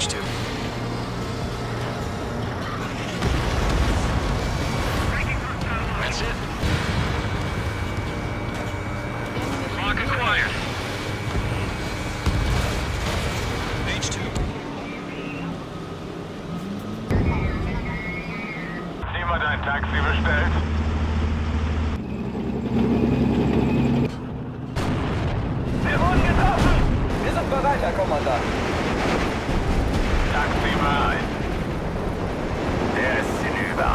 stage 2. That's it. Lock acquired. Stage 2. Niemand ein Taxi bestellt. Weiter, Kommandant. Taxi bereit. Der ist hinüber.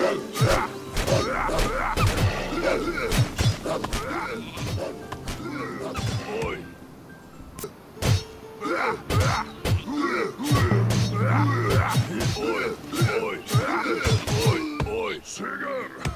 Oi, oi, oi, oi, oi, oi,